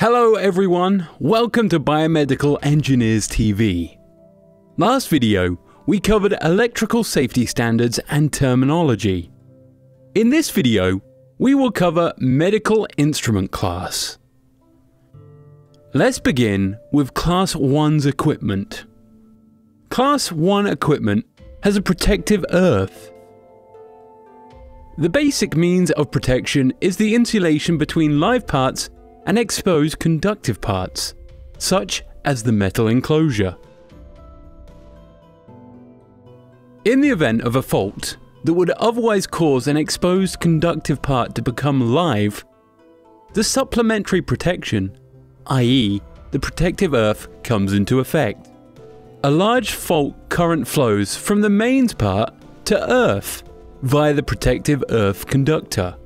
Hello everyone, welcome to Biomedical Engineers TV. Last video, we covered electrical safety standards and terminology. In this video, we will cover medical instrument class. Let's begin with Class 1's equipment. Class 1 equipment has a protective earth. The basic means of protection is the insulation between live parts and exposed conductive parts, such as the metal enclosure. In the event of a fault that would otherwise cause an exposed conductive part to become live, the supplementary protection, i.e., the protective earth, comes into effect. A large fault current flows from the mains part to earth via the protective earth conductor,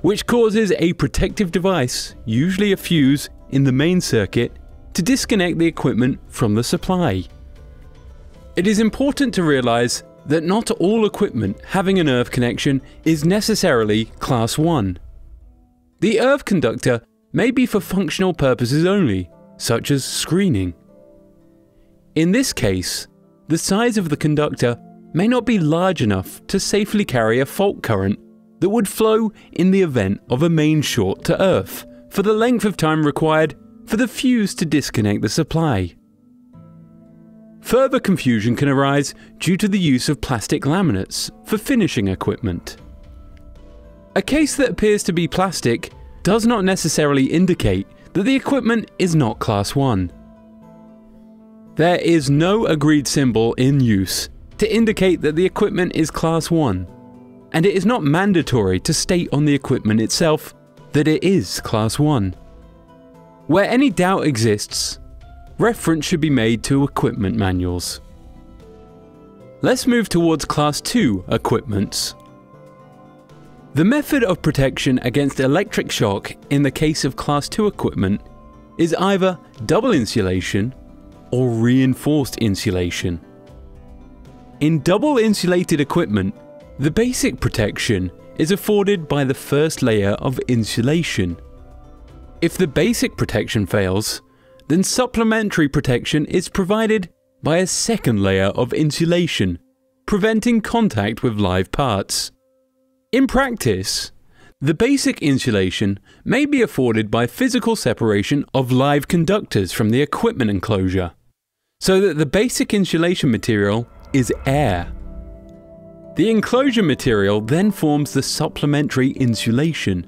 which causes a protective device, usually a fuse in the main circuit, to disconnect the equipment from the supply. It is important to realize that not all equipment having an earth connection is necessarily Class 1. The earth conductor may be for functional purposes only, such as screening. In this case, the size of the conductor may not be large enough to safely carry a fault current that would flow in the event of a main short to earth for the length of time required for the fuse to disconnect the supply. Further confusion can arise due to the use of plastic laminates for finishing equipment. A case that appears to be plastic does not necessarily indicate that the equipment is not Class 1. There is no agreed symbol in use to indicate that the equipment is Class 1. And it is not mandatory to state on the equipment itself that it is Class 1. Where any doubt exists, reference should be made to equipment manuals. Let's move towards Class 2 equipments. The method of protection against electric shock in the case of Class 2 equipment is either double insulation or reinforced insulation. In double insulated equipment, the basic protection is afforded by the first layer of insulation. If the basic protection fails, then supplementary protection is provided by a second layer of insulation, preventing contact with live parts. In practice, the basic insulation may be afforded by physical separation of live conductors from the equipment enclosure, so that the basic insulation material is air. The enclosure material then forms the supplementary insulation.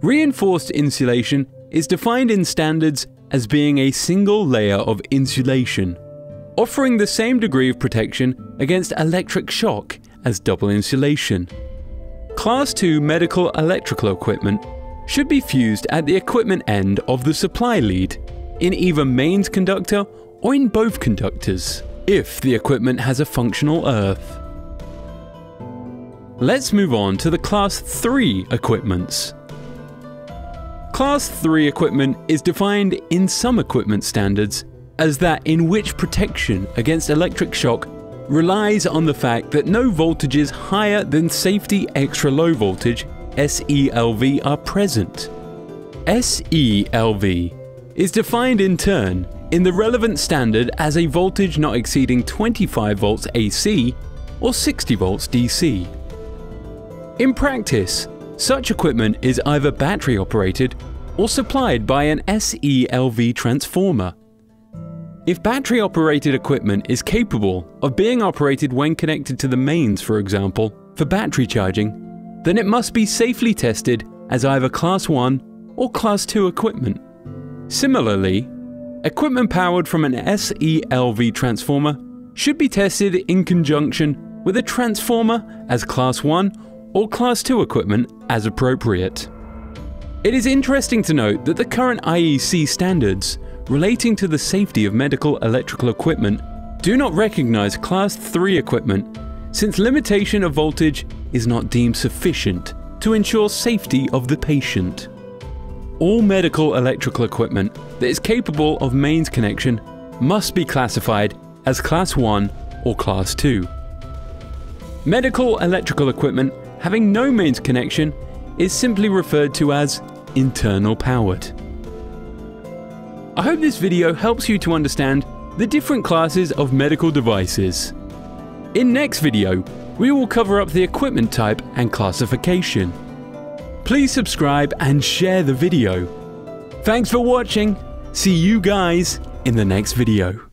Reinforced insulation is defined in standards as being a single layer of insulation, offering the same degree of protection against electric shock as double insulation. Class 2 medical electrical equipment should be fused at the equipment end of the supply lead, in either mains conductor or in both conductors, if the equipment has a functional earth. Let's move on to the Class 3 equipments. Class 3 equipment is defined in some equipment standards as that in which protection against electric shock relies on the fact that no voltages higher than safety extra low voltage SELV are present. SELV is defined in turn in the relevant standard as a voltage not exceeding 25 volts AC or 60 volts DC. In practice, such equipment is either battery operated or supplied by an SELV transformer. If battery operated equipment is capable of being operated when connected to the mains, for example, for battery charging, then it must be safely tested as either Class 1 or Class 2 equipment. Similarly, equipment powered from an SELV transformer should be tested in conjunction with a transformer as Class 1 or Class 2 equipment as appropriate. It is interesting to note that the current IEC standards relating to the safety of medical electrical equipment do not recognize Class 3 equipment, since limitation of voltage is not deemed sufficient to ensure safety of the patient. All medical electrical equipment that is capable of mains connection must be classified as Class 1 or Class 2. Medical electrical equipment having no mains connection is simply referred to as internal powered. I hope this video helps you to understand the different classes of medical devices. In next video, we will cover up the equipment type and classification. Please subscribe and share the video. Thanks for watching. See you guys in the next video.